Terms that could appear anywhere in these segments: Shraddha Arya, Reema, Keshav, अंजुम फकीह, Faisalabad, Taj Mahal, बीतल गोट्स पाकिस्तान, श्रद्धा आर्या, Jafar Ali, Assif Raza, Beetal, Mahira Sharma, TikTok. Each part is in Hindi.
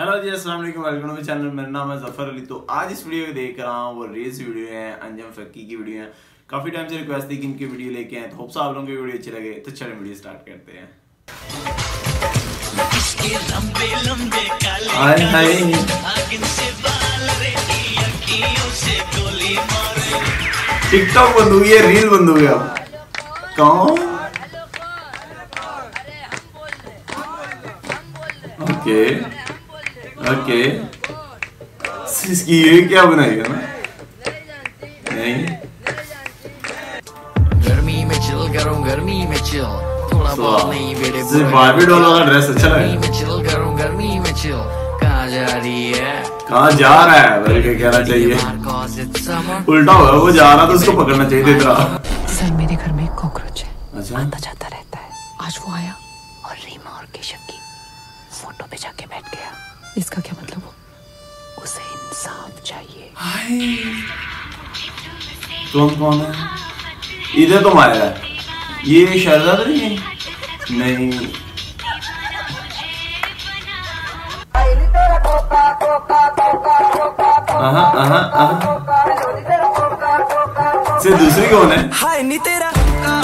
हेलो जी, अस्सलाम वालेकुम, वेलकम टू चैनल। मेरा नाम है जफर अली। तो आज इस वीडियो को देख रहा हूँ, वो रेस वीडियो है, अंजुम फकीह की वीडियो है। काफ़ी टाइम से रिक्वेस्ट थी कि इनकी वीडियो लेके आए, तो होप सो आप लोगों की वीडियो अच्छी लगे। तो चलो वीडियो स्टार्ट करते हैं। टिकटॉक बंद हो गया, रील बंद हो गया, कौन? ओके ओके, इसकी ये क्या बनाएगा ना? नहीं, गर्मी में चिल करूं, गर्मी में चिल, थोड़ा बहुत नहीं बेटे, बार्बी डॉल वाला ड्रेस अच्छा लगा। गर्मी में चिल करूं, गर्मी में चिल, कहाँ जा रही है, कहाँ जा रहा है, बल्कि कहना चाहिए उल्टा होगा, वो जा रहा तो उसको पकड़ना चाहिए। देख रहा सर, मेरे घर में एक कॉकरोच है, अच्छा आता जाता रहता है। आज वो आया और रीमा और केशव की फोटो पे जाके बैठ गया। इसका क्या मतलब हो? उसे इंसाफ चाहिए। कौन है इधर? तो माया ये शारदा तो नहीं है? नहीं, सिर्फ दूसरी कौन है? हाय नी तेरा, कोका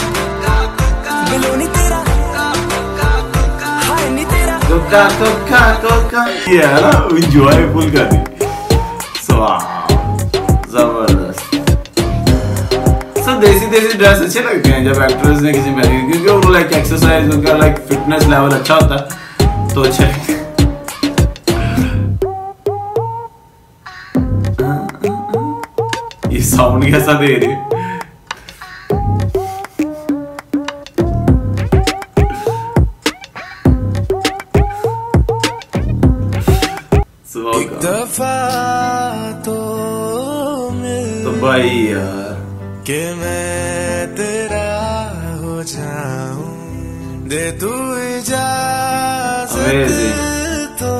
कोका कोका, ये है ना एंजॉयफुल कर दी। जबरदस्त सब देसी ड्रेस अच्छे लगते हैं जब एक्ट्रेस ने किसी में, क्योंकि वो लाइक एक्सरसाइज उनका लाइक फिटनेस लेवल अच्छा होता है तो अच्छा लगता है। ये साउंड कैसा दे रही है? तो भाई यार के मैं तेरा हो जाऊं, दे तू इजाजत तो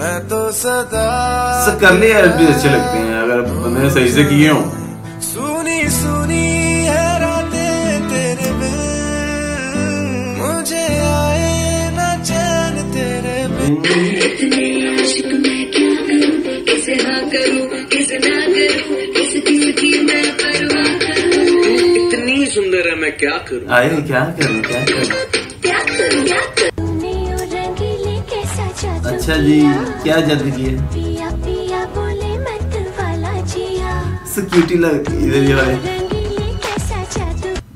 मैं तो सदा करने यार भी अच्छे लगते हैं अगर बंदे सही से किए हो। सुनी सुनी है रातें तेरे बिन, मुझे आए ना चैन तेरे बिन। इतनी सुंदर है, मैं क्या करूं? आए क्या करूं? अच्छा जी, क्या जिंदगी है? सिक्योरिटी लग इधर जो है,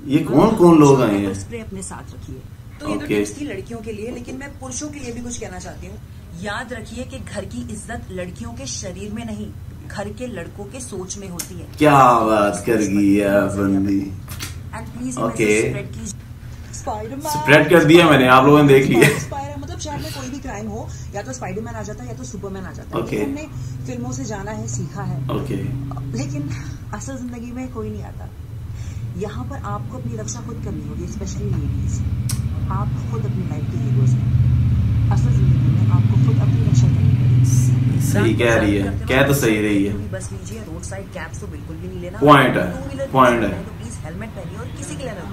ये कौन लोग आए हैं? स्प्रे अपने साथ रखिए। तो ये तो टिप्स थी लड़कियों के लिए, लेकिन मैं पुरुषों के लिए भी कुछ कहना चाहती हूँ। याद रखिए कि घर की इज्जत लड़कियों के शरीर में नहीं, घर के लड़कों के सोच में होती है। क्या बात कर दिया बंदी, ओके स्प्रेड कर दिया मैंने, आप लोगों ने देख लिया। मतलब शायद में कोई भी क्राइम हो, या तो स्पाइडरमैन आ जाता है या तो सुपरमैन आ जाता है। हमने फिल्मों से जाना है, सीखा है, लेकिन असल जिंदगी में कोई नहीं आता। यहाँ पर आपको अपनी रक्षा खुद करनी होगी, स्पेशली लेडीज। आप खुद अपनी लाइफ के हीरोज हैं, असल जिंदगी में आपको खुद अपनी रक्षा करनी होगी। सही कह रही है, क्या तो सही रही है। बस लीजिए, रोड साइड कैब्स तो बिल्कुल भी नहीं लेना। पॉइंट है। तो प्लीज हेलमेट पहनिए और किसी के लिए ना,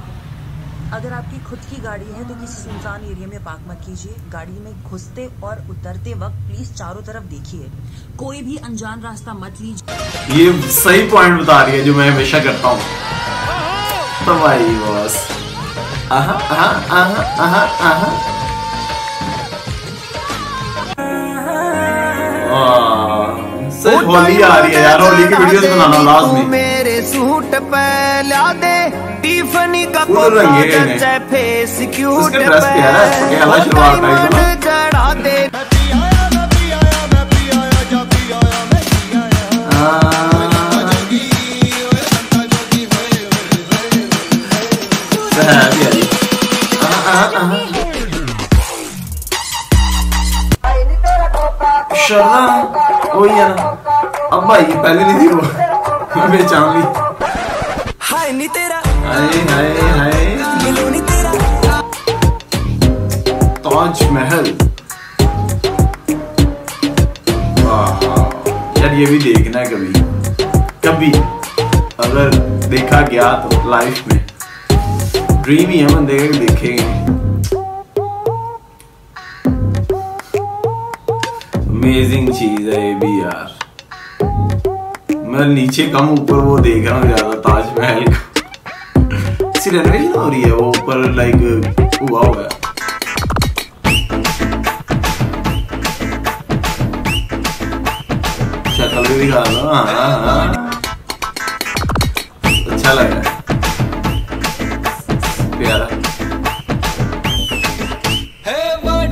अगर आपकी खुद की गाड़ी है तो किसी सुनसान एरिया में पार्क मत कीजिए। गाड़ी में घुसते और उतरते वक्त प्लीज चारों तरफ देखिए, कोई भी अनजान रास्ता मत लीजिए। ये सही पॉइंट बता रही है जो मैं हमेशा करता हूँ। तो होली आ रही है यार, होली की वीडियोस बनाना लाजमी। मेरे सूट पहला दे, टिफनी का फेस क्यूट चढ़ा दे। शर्मा वही है ना, अब भाई पहले नहीं थी वो बेचान ली। हाय नी तेरा, ताज महल। वाह यार, ये भी देखना है कभी अगर देखा गया तो लाइफ में। ड्रीम ही है बंदे, देखेंगे। अमेजिंग चीज है ये भी यार। मैं नीचे कम ऊपर वो देख रहा हूँ ज्यादा ताजमहल का। इसी रेनोवेशन हो रही है वो ऊपर लाइक हुआ हुआ है। दिखा दो। अच्छा लग रहा है प्यारा।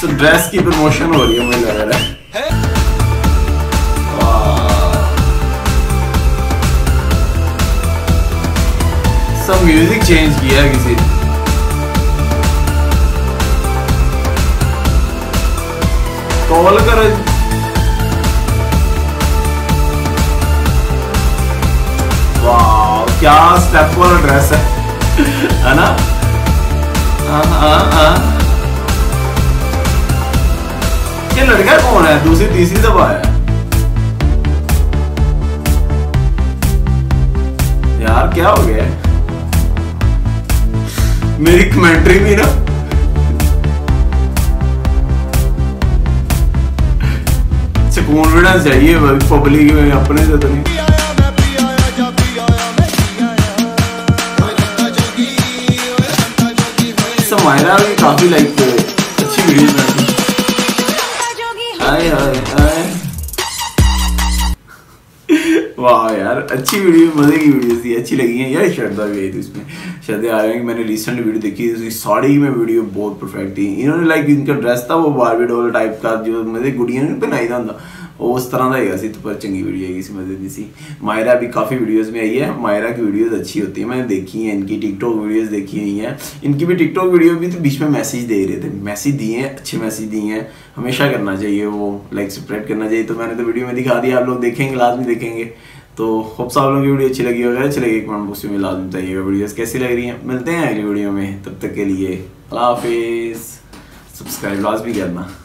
तो ड्रेस की प्रमोशन हो रही है मुझे लग रहा है। सब म्यूजिक चेंज किया है किसी ने। कॉल करो वाह क्या स्टेप वाला ड्रेस है ना। ये लड़का कौन है? दूसरी तीसरी दफा है यार, क्या हो गया? मेरी कमेंट्री भी ना कॉन्फिडेंस चाहिए पब्लिक में अपने से तो नहीं। माहिरा भी काफी लाइक अच्छी वीडियोस बनाती। हाय हाय हाय वाह यार अच्छी वीडियो, मजे की वीडियो थी, अच्छी लगी है यार। श्रद्धा भी आई थी उसमें, श्रद्धा आर्या की मैंने रिसेंट वीडियो देखी थी, उसकी साड़ी में वीडियो बहुत परफेक्ट थी। इन्होंने लाइक इनका ड्रेस था वो बारबी डॉल टाइप का जो मतलब गुड़िया ने पहनाई था उस तरह का ही सी, तो पर चंगी वीडियो है किसी मजे की सी। माहिरा भी काफ़ी वीडियोस में आई है, माहिरा की वीडियोस अच्छी होती है, मैंने देखी है। इनकी टिकटॉक वीडियोस देखी हुई हैं, इनकी भी टिकटॉक वीडियो भी तो बीच में मैसेज दे रहे थे, मैसेज दिए हैं, अच्छे मैसेज दिए हैं। हमेशा करना चाहिए वो लाइक सब्सक्राइब करना चाहिए। तो मैंने तो वीडियो में दिखा दिया, आप लोग देखेंगे लाजमी देखेंगे। तो होप्स आप लोगों की वीडियो अच्छी लगी, अगर अच्छी लगी कमेंट बॉक्स में लाजमी बताइएगा वीडियोज़ कैसी लग रही हैं। मिलते हैं अगली वीडियो में, तब तक के लिए अल्लाह हाफिज़। सब्सक्राइब लाजमी करना।